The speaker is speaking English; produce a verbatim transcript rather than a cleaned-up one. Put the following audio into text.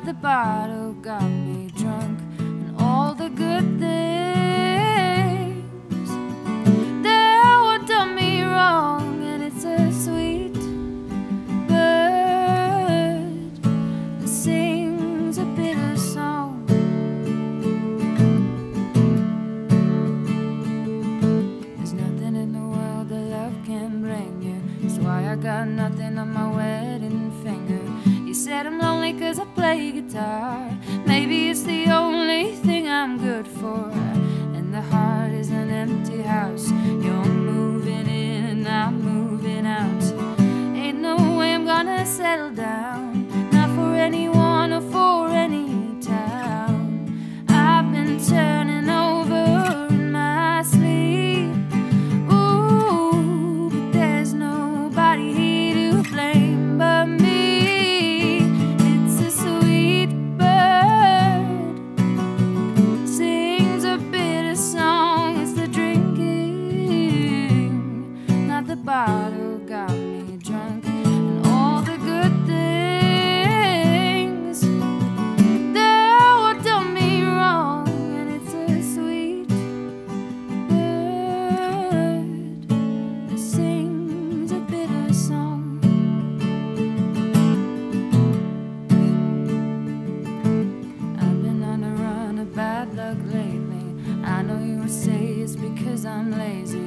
that the bottle got me drunk on all the good things that were done me wrong, and it's a sweet bird that sings a bitter song. There's nothing in the world that love can bring you. That's why I got nothing on my wedding finger. You said I'm lonely 'cause I play guitar. Maybe it's the only thing I'm good for. And the heart is an empty house. You're moving in and I'm moving out. Ain't no way I'm gonna settle down, not for anyone or for any town. I've been turning over in my sleep. Ooh, but there's nobody here to blame but me. The bottle got me drunk and all the good things that were done me wrong, and it's a sweet bird that sings a bitter song. I've been on a run of bad luck lately. I know you would say it's because I'm lazy.